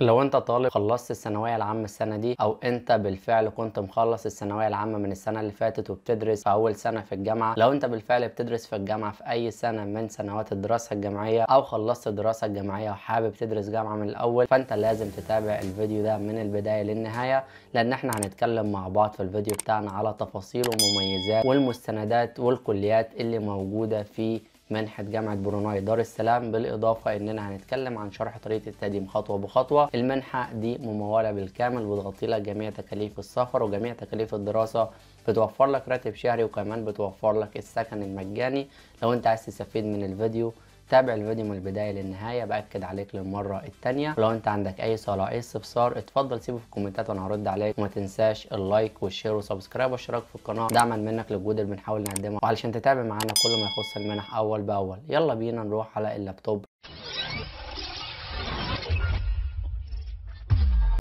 لو انت طالب خلصت الثانويه العامه السنه دي، او انت بالفعل كنت مخلص الثانويه العامه من السنه اللي فاتت وبتدرس في اول سنه في الجامعه، لو انت بالفعل بتدرس في الجامعه في اي سنه من سنوات الدراسه الجامعيه، او خلصت الدراسه الجامعيه وحابب تدرس جامعه من الاول، فانت لازم تتابع الفيديو ده من البدايه للنهايه، لان احنا هنتكلم مع بعض في الفيديو بتاعنا على تفاصيل ومميزات والمستندات والكليات اللي موجوده في منحة جامعة بروناي دار السلام، بالاضافة اننا هنتكلم عن شرح طريقة التقديم خطوة بخطوة. المنحة دي ممولة بالكامل، بتغطي لك جميع تكاليف السفر وجميع تكاليف الدراسة، بتوفر لك راتب شهري وكمان بتوفر لك السكن المجاني. لو انت عايز تستفيد من الفيديو تابع الفيديو من البداية للنهاية، بأكد عليك للمرة التانية. ولو انت عندك اي سؤال او اي استفسار اتفضل سيبه في الكومنتات وانا هرد عليك، وما تنساش اللايك والشير والسبسكرايب والاشتراك في القناة دعما منك للجهود اللي بنحاول نقدمه، وعلشان تتابع معانا كل ما يخص المنح اول باول. يلا بينا نروح على اللابتوب.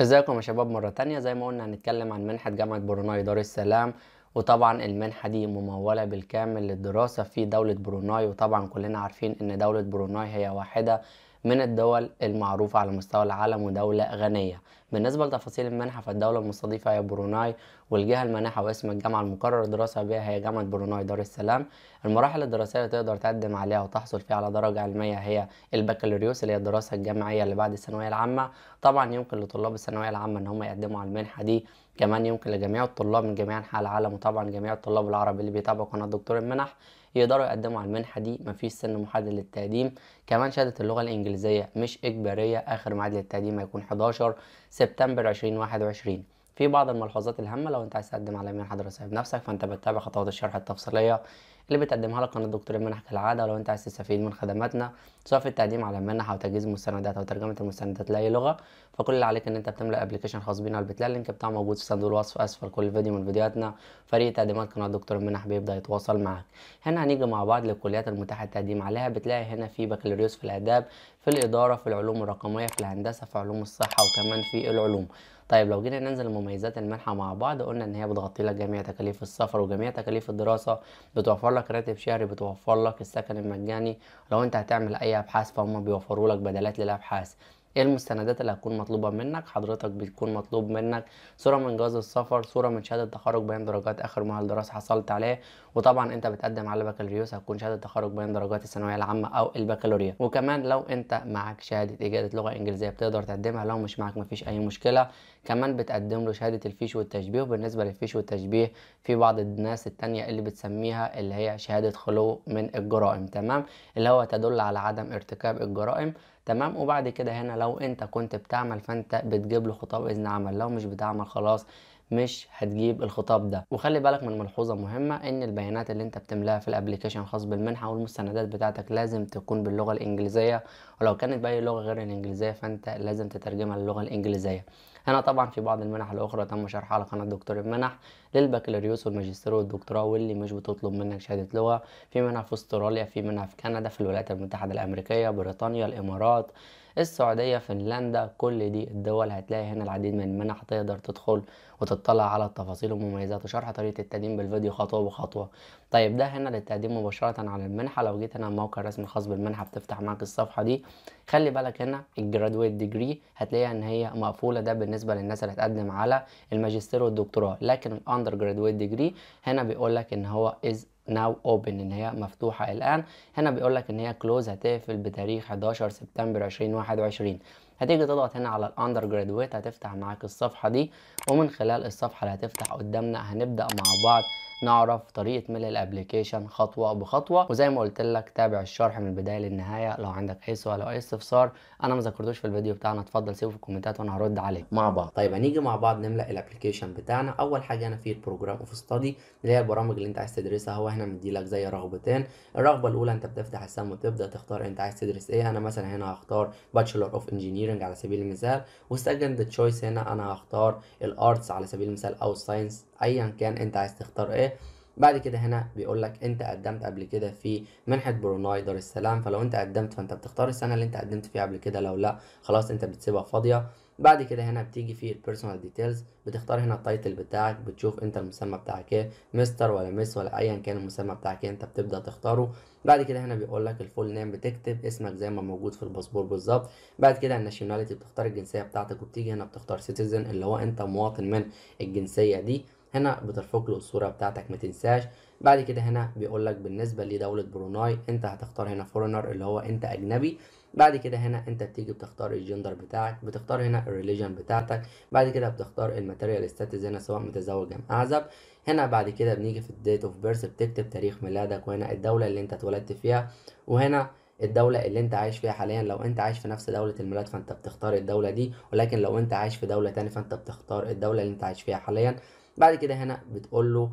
ازيكم يا شباب مرة تانية. زي ما قلنا هنتكلم عن منحة جامعة بروناي دار السلام، وطبعا المنحة دي ممولة بالكامل للدراسة في دولة بروناي، وطبعا كلنا عارفين ان دولة بروناي هي واحدة من الدول المعروفة على مستوى العالم ودولة غنية. بالنسبة لتفاصيل المنحة فالدولة المستضيفة هي بروناي، والجهة المانحة واسم الجامعة المقرر الدراسة بها هي جامعة بروناي دار السلام. المراحل الدراسية اللي تقدر تقدم عليها وتحصل فيها على درجة علمية هي البكالوريوس اللي هي الدراسة الجامعية اللي بعد الثانوية العامة. طبعا يمكن لطلاب الثانوية العامة ان هم يقدموا على المنحة دي، كمان يمكن لجميع الطلاب من جميع انحاء العالم، وطبعا جميع الطلاب العرب اللي بيتابعوا قناة دكتور المنح يقدروا يقدموا على المنحة دي، مفيش سن محدد للتقديم. كمان شهادة اللغة الإنجليزية مش إجبارية، آخر ميعاد للتقديم هيكون 11 سبتمبر 2021. في بعض الملحوظات الهامة لو أنت عايز تقدم على منحة دراسية بنفسك، فأنت بتتابع خطوات الشرح التفصيلية اللي بتقدمها لك قناة دكتور المنح كالعادة. ولو أنت عايز تستفيد من خدماتنا سواء في التقديم على المنح أو تجهيز المستندات أو ترجمة المستندات لأي لغة، فكل اللي عليك إن أنت بتملأ أبلكيشن خاص بينا البتلاقي اللينك بتاعه موجود في صندوق الوصف أسفل كل فيديو من فيديوهاتنا. فريق تقديمات قناة دكتور المنح بيبدأ يتواصل معاك. هنا هنيجي مع بعض للكليات المتاحة التقديم عليها، بتلاقي هنا في بكالوريوس في الآداب، في الإدارة، في العلوم الرقمية، في الهندسة، في علوم الصحة، وكمان في العلوم. طيب لو جينا ننزل لمميزات المنحة مع بعض، قلنا ان هي بتغطي لك جميع تكاليف السفر وجميع تكاليف الدراسة، بتوفر لك راتب شهري، بتوفر لك السكن المجاني، لو انت هتعمل اي ابحاث فهم بيوفروا لك بدلات للابحاث. ايه المستندات اللي هتكون مطلوبة منك؟ حضرتك بتكون مطلوب منك صورة من جواز السفر، صورة من شهادة تخرج بيان درجات اخر مؤهل دراسة حصلت عليه، وطبعا انت بتقدم على بكالوريوس هتكون شهادة تخرج بيان درجات الثانوية العامة او البكالوريا. وكمان لو انت معاك شهادة إجازة لغة انجليزية بتقدر تقدمها، لو مش معاك مفيش اي مشكلة. كمان بتقدم له شهادة الفيش والتشبيه، وبالنسبة للفيش والتشبيه في بعض الناس التانية اللي بتسميها اللي هي شهادة خلو من الجرائم، تمام، اللي هو تدل على عدم ارتكاب الجرائم، تمام. وبعد كده هنا لو انت كنت بتعمل فانت بتجيب له خطاب اذن عمل، لو مش بتعمل خلاص مش هتجيب الخطاب ده. وخلي بالك من ملحوظه مهمه، ان البيانات اللي انت بتملاها في الابلكيشن الخاص بالمنحه والمستندات بتاعتك لازم تكون باللغه الانجليزيه، ولو كانت باي لغه غير الانجليزيه فانت لازم تترجمها للغه الانجليزيه. هنا طبعا في بعض المنح الاخرى تم شرحها على قناه دكتور المنح للبكالوريوس والماجستير والدكتوراه، واللي مش بتطلب منك شهاده لغه. في منها في استراليا، في منها في كندا، في الولايات المتحده الامريكيه، بريطانيا، الامارات، السعودية، فنلندا، كل دي الدول هتلاقي هنا العديد من المنح تقدر تدخل وتطلع على التفاصيل ومميزات وشرح طريقة التقديم بالفيديو خطوة بخطوة. طيب ده هنا للتقديم مباشرة على المنحة. لو جيت هنا الموقع الرسمي الخاص بالمنحة بتفتح معاك الصفحة دي، خلي بالك هنا الجرادويت ديجري هتلاقيها ان هي مقفولة، ده بالنسبة للناس اللي هتقدم على الماجستير والدكتوراه، لكن الاندر جرادويت ديجري هنا بيقول لك ان هو از ناو اوبن، ان هي مفتوحه الان. هنا بيقول لك ان هي كلوز، هتقفل بتاريخ 11 سبتمبر 2021. هتيجي تضغط هنا على الاندر جرادويت، هتفتح معاك الصفحه دي، ومن خلال الصفحه اللي هتفتح قدامنا هنبدا مع بعض نعرف طريقه ملء الابلكيشن خطوه بخطوه. وزي ما قلت لك تابع الشرح من البدايه للنهايه. لو عندك اي سؤال او اي استفسار انا ما ذكرتوش في الفيديو بتاعنا اتفضل سيبه في الكومنتات وانا هرد عليك مع بعض. طيب هنيجي مع بعض نملا الابلكيشن بتاعنا. اول حاجه هنا في البروجرام اوف ستادي اللي هي البرامج اللي انت عايز تدرسها، هو هنا مديلك زي رغبتين. الرغبه الاولى انت بتفتح السهم وتبدا تختار انت عايز تدرس ايه. انا مثلا هنا هختار باتشلر اوف انجينيرنج على سبيل المثال، والسكند تشويس هنا انا هختار الارتس على سبيل المثال او الساينس، ايا كان انت عايز تختار ايه. بعد كده هنا بيقول لك انت قدمت قبل كده في منحه بروناي دار السلام، فلو انت قدمت فانت بتختار السنه اللي انت قدمت فيها قبل كده، لو لا خلاص انت بتسيبها فاضيه. بعد كده هنا بتيجي في البيرسونال ديتيلز، بتختار هنا التايتل بتاعك، بتشوف انت المسمى بتاعك ايه، مستر ولا مس ولا ايا كان المسمى بتاعك انت بتبدا تختاره. بعد كده هنا بيقول لك الفول نيم، بتكتب اسمك زي ما موجود في الباسبور بالظبط. بعد كده الناشوناليتي، بتختار الجنسيه بتاعتك وبتيجي هنا بتختار سيتيزن اللي هو انت مواطن من الجنسيه دي. هنا بترفق له الصوره بتاعتك ما تنساش. بعد كده هنا بيقول لك بالنسبه لدوله بروناي انت هتختار هنا فورينر اللي هو انت اجنبي. بعد كده هنا انت بتيجي بتختار الجندر بتاعك، بتختار هنا الريليجن بتاعتك. بعد كده بتختار الماتيريال ستاتس هنا سواء متزوج ام اعزب. هنا بعد كده بنيجي في الديت اوف بيرث، بتكتب تاريخ ميلادك، وهنا الدوله اللي انت اتولدت فيها، وهنا الدولة اللي انت عايش فيها حاليا. لو انت عايش في نفس دولة الميلاد فانت بتختار الدولة دي، ولكن لو انت عايش في دولة تاني فانت بتختار الدولة اللي انت عايش فيها حاليا. بعد كده هنا بتقول له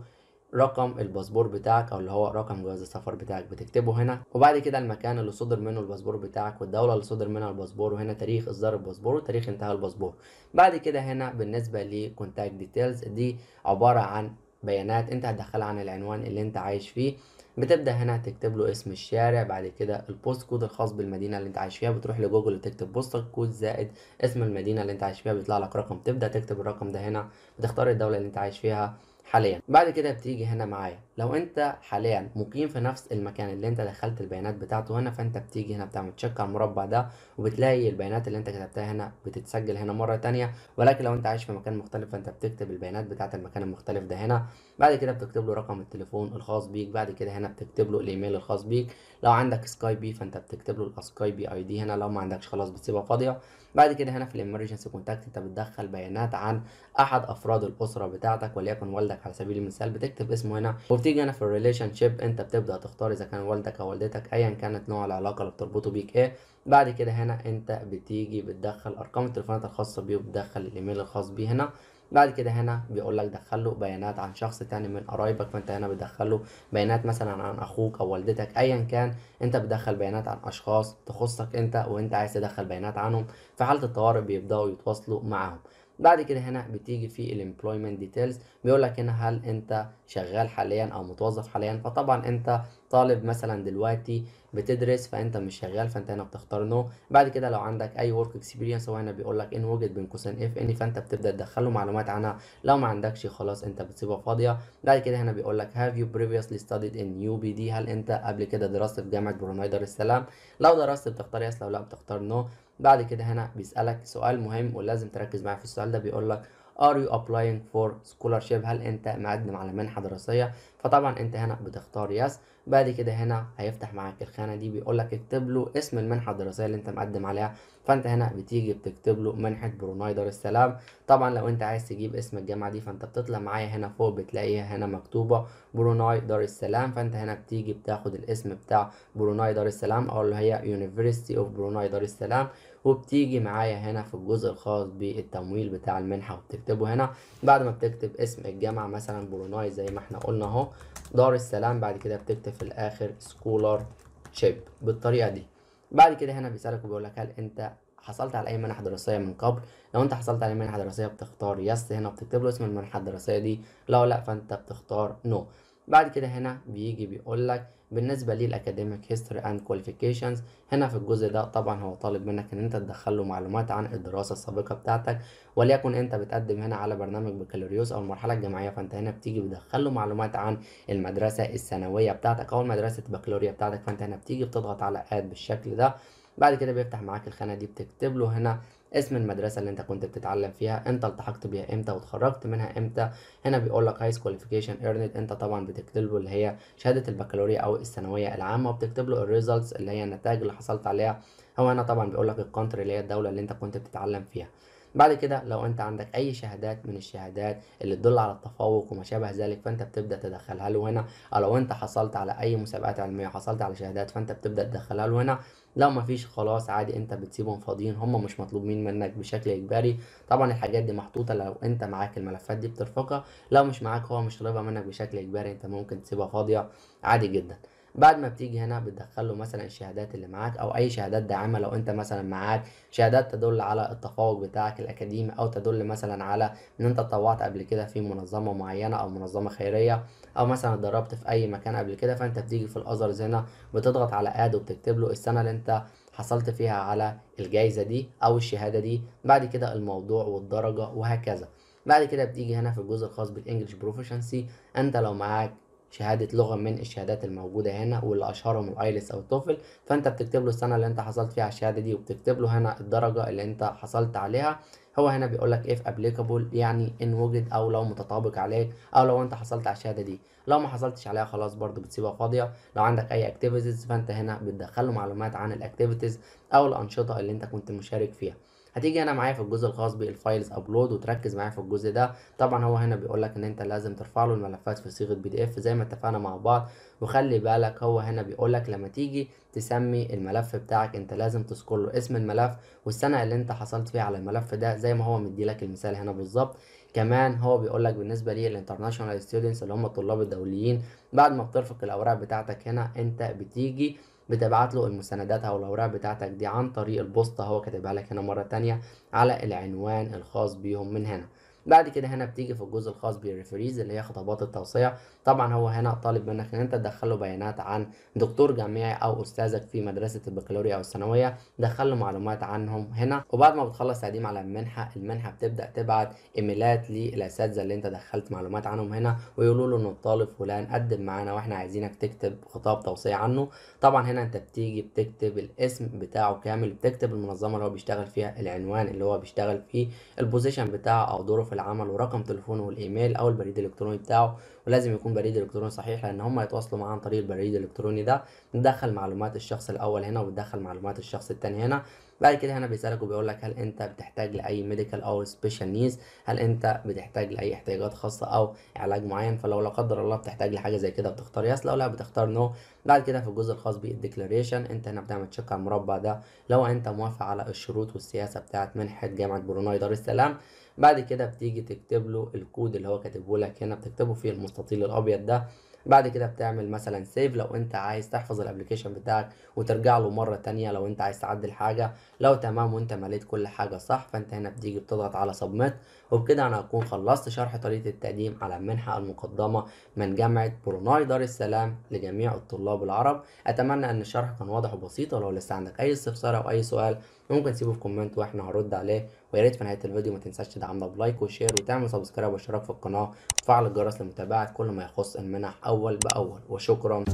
رقم الباسبور بتاعك او اللي هو رقم جواز السفر بتاعك، بتكتبه هنا. وبعد كده المكان اللي صدر منه الباسبور بتاعك والدوله اللي صدر منها الباسبور، وهنا تاريخ اصدار الباسبور وتاريخ انتهاء الباسبور. بعد كده هنا بالنسبه لكونتاكت ديتيلز، دي عباره عن بيانات انت هتدخلها عن العنوان اللي انت عايش فيه. بتبدا هنا تكتب له اسم الشارع، بعد كده البوست كود الخاص بالمدينه اللي انت عايش فيها، بتروح لجوجل وتكتب بوست كود زائد اسم المدينه اللي انت عايش فيها، بيطلع لك رقم، تبدا تكتب الرقم ده هنا، بتختار الدوله اللي انت عايش فيها حاليا. بعد كده بتيجي هنا معايا لو انت حاليا مقيم في نفس المكان اللي انت دخلت البيانات بتاعته هنا، فانت بتيجي هنا بتعمل تشيك على المربع ده، وبتلاقي البيانات اللي انت كتبتها هنا بتتسجل هنا مره تانية. ولكن لو انت عايش في مكان مختلف فانت بتكتب البيانات بتاعه المكان المختلف ده هنا. بعد كده بتكتب له رقم التليفون الخاص بيك، بعد كده هنا بتكتب له الايميل الخاص بيك، لو عندك سكايبي فانت بتكتب له السكايبي اي دي هنا، لو ما عندكش خلاص بتسيبها فاضيه. بعد كده هنا في الامرجنسي كونتاكت انت بتدخل بيانات عن احد افراد الاسره بتاعتك، وليكن والدك على سبيل المثال، بتكتب اسمه هنا. وبتيجي هنا في الريليشن شيب انت بتبدا تختار اذا كان والدك او والدتك ايا كانت نوع العلاقه اللي بتربطه بيك ايه. بعد كده هنا انت بتيجي بتدخل ارقام التليفونات الخاصه بيه، وبتدخل الايميل الخاص بيه هنا. بعد كده هنا بيقول لك دخل له بيانات عن شخص تاني من قرايبك، فانت هنا بتدخل له بيانات مثلا عن اخوك او والدتك ايا كان، انت بتدخل بيانات عن اشخاص تخصك انت وانت عايز تدخل بيانات عنهم، في حاله الطوارئ بيبداوا يتواصلوا معاهم. بعد كده هنا بتيجي في الامبلويمنت ديتيلز، بيقول لك هنا هل انت شغال حاليا او متوظف حاليا. فطبعا انت طالب مثلا دلوقتي بتدرس فانت مش شغال، فانت هنا بتختار نو. بعد كده لو عندك اي ورك اكسبيرينس، هو هنا بيقول لك ان وجد بين قوسين اف ان، فانت بتبدا تدخل له معلومات عنها، لو ما عندكش خلاص انت بتسيبها فاضيه. بعد كده هنا بيقول لك هاف يو بريفيوسلي ستاديد ان يو بي دي، هل انت قبل كده درست في جامعه بروناي دار السلام، لو درست بتختار يس، لو لا بتختار نو. بعد كده هنا بيسالك سؤال مهم ولازم تركز معاه في السؤال ده، بيقول لك Are you applying for scholarship، هل انت مقدم على منحة دراسية، فطبعا انت هنا بتختار يس. بعد كده هنا هيفتح معاك الخانة دي، بيقول لك اكتب له اسم المنحة الدراسية اللي انت مقدم عليها، فانت هنا بتيجي بتكتب له منحة بروناي دار السلام. طبعا لو انت عايز تجيب اسم الجامعة دي فانت بتطلع معايا هنا فوق، بتلاقيها هنا مكتوبة بروناي دار السلام، فانت هنا بتيجي بتاخد الاسم بتاع بروناي دار السلام او اللي هي University of بروناي دار السلام، وبتيجي معايا هنا في الجزء الخاص بالتمويل بتاع المنحة وبتكتبه هنا. بعد ما بتكتب اسم الجامعة مثلا بروناي زي ما احنا قلنا اهو دار السلام، بعد كده بتكتب في الاخر scholarship بالطريقة دي. بعد كده هنا بيسألك وبيقول لك هل انت حصلت على اي منحة دراسية من قبل، لو انت حصلت على منحة دراسية بتختار يس، هنا بتكتب له اسم المنحة الدراسية دي، لو لا فانت بتختار نو. بعد كده هنا بيجي بيقول لك بالنسبه للاكاديميك هيستوري اند كواليفيكيشنز، هنا في الجزء ده طبعا هو طالب منك ان انت تدخل له معلومات عن الدراسه السابقه بتاعتك، وليكن انت بتقدم هنا على برنامج بكالوريوس او المرحله الجامعيه، فانت هنا بتيجي بتدخل له معلومات عن المدرسه الثانويه بتاعتك او المدرسه البكالوريا بتاعتك، فانت هنا بتيجي بتضغط على اد بالشكل ده. بعد كده بيفتح معاك الخانه دي، بتكتب له هنا اسم المدرسه اللي انت كنت بتتعلم فيها، انت التحقت بيها امتى واتخرجت منها امتى. هنا بيقول لك هايس كواليفيكيشن ايرند، انت طبعا بتكتب له اللي هي شهاده البكالوريا او الثانويه العامه، وبتكتب له الريزلتس اللي هي النتائج اللي حصلت عليها. هو هنا طبعا بيقول لك الكونتري اللي هي الدوله اللي انت كنت بتتعلم فيها. بعد كده لو انت عندك اي شهادات من الشهادات اللي تدل على التفوق وما شابه ذلك فانت بتبدا تدخلها له هنا، او لو انت حصلت على اي مسابقات علميه حصلت على شهادات فانت بتبدا تدخلها له هنا. لو مفيش خلاص عادي انت بتسيبهم فاضيين، هم مش مطلوبين منك بشكل اجباري. طبعا الحاجات دي محطوطه، لو انت معاك الملفات دي بترفقها، لو مش معاك هو مش طالبها منك بشكل اجباري، انت ممكن تسيبها فاضيه عادي جدا. بعد ما بتيجي هنا بتدخل له مثلا الشهادات اللي معاك او اي شهادات داعمه، لو انت مثلا معاك شهادات تدل على التفوق بتاعك الاكاديمي، او تدل مثلا على ان انت اتطوعت قبل كده في منظمه معينه او منظمه خيريه، او مثلا اتدربت في اي مكان قبل كده، فانت بتيجي في الازرز هنا بتضغط على اد وبتكتب له السنه اللي انت حصلت فيها على الجايزة دي أو الشهادة دي، بعد كده الموضوع والدرجة وهكذا. بعد كده بتيجي هنا في الجزء الخاص بالإنجليش بروفيشنسي، أنت لو معاك شهادة لغة من الشهادات الموجودة هنا واللي أشهرهم الايلتس أو توفل، فأنت بتكتب له السنة اللي أنت حصلت فيها على الشهادة دي، وبتكتب له هنا الدرجة اللي أنت حصلت عليها. هو هنا بيقول لك if applicable، يعني إن وجد أو لو متطابق عليك، أو لو أنت حصلت على الشهادة دي. لو ما حصلتش عليها خلاص برضو بتسيبها فاضية. لو عندك أي activities فأنت هنا بتدخل له معلومات عن activities أو الأنشطة اللي أنت كنت مشارك فيها. هتيجي هنا معايا في الجزء الخاص بالفايلز ابلود، وتركز معايا في الجزء ده. طبعا هو هنا بيقول لك ان انت لازم ترفع له الملفات في صيغه PDF زي ما اتفقنا مع بعض. وخلي بالك هو هنا بيقول لك لما تيجي تسمي الملف بتاعك انت لازم تذكر له اسم الملف والسنه اللي انت حصلت فيها على الملف ده، زي ما هو مدي لك المثال هنا بالظبط. كمان هو بيقول لك بالنسبه للانترناشونال ستودنتس اللي هم الطلاب الدوليين، بعد ما بترفق الاوراق بتاعتك هنا انت بتيجي بتبعت له المساندات او الاوراق بتاعتك دي عن طريق البوسطه، هو كاتبها لك هنا مره تانية على العنوان الخاص بيهم من هنا. بعد كده هنا بتيجي في الجزء الخاص بالريفريز اللي هي خطابات التوصيه. طبعا هو هنا طالب منك ان انت تدخل له بيانات عن دكتور جامعي او استاذك في مدرسه البكالوريا او الثانويه، دخل له معلومات عنهم هنا. وبعد ما بتخلص تقديم على المنحه بتبدا تبعت ايميلات للاساتذه اللي انت دخلت معلومات عنهم هنا، ويقولوا له ان الطالب فلان قدم معانا واحنا عايزينك تكتب خطاب توصيه عنه. طبعا هنا انت بتيجي بتكتب الاسم بتاعه كامل، بتكتب المنظمه اللي هو بيشتغل فيها، العنوان اللي هو بيشتغل فيه، البوزيشن بتاعه او دوره في العمل، ورقم تليفونه والايميل او البريد الالكتروني بتاعه، ولازم يكون بريد الكتروني صحيح لان هم هيتواصلوا معاه عن طريق البريد الالكتروني ده. ندخل معلومات الشخص الاول هنا وبتدخل معلومات الشخص الثاني هنا. بعد كده هنا بيسالك وبيقول لك هل انت بتحتاج لاي ميديكال او سبيشال نيدز، هل انت بتحتاج لاي احتياجات خاصه او علاج معين، فلو لا قدر الله بتحتاج لحاجه زي كده بتختار يس، لو لا بتختار نو. بعد كده في الجزء الخاص بالديكلاريشن انت هنا بتعمل تشيك على المربع ده لو انت موافق على الشروط والسياسه بتاعه منحه جامعه بروناي دار السلام. بعد كده بتيجي تكتب له الكود اللي هو كاتبه لك هنا، بتكتبه في المستطيل الابيض ده. بعد كده بتعمل مثلا سيف لو انت عايز تحفظ الابلكيشن بتاعك وترجع له مره تانية لو انت عايز تعدل حاجه. لو تمام وانت مليت كل حاجه صح فانت هنا بتيجي بتضغط على سبميت. وبكده انا هكون خلصت شرح طريقه التقديم على المنحه المقدمه من جامعه بروناي دار السلام لجميع الطلاب العرب. اتمنى ان الشرح كان واضح وبسيط، ولو لسه عندك اي استفسار او اي سؤال ممكن تسيبه في كومنت واحنا هنرد عليه. ويا ريت في نهايه الفيديو ما تنساش تدعمنا بلايك وشير وتعمل سبسكرايب واشتراك في القناه وتفعل الجرس لمتابعه كل ما يخص المنح اول باول. وشكرا.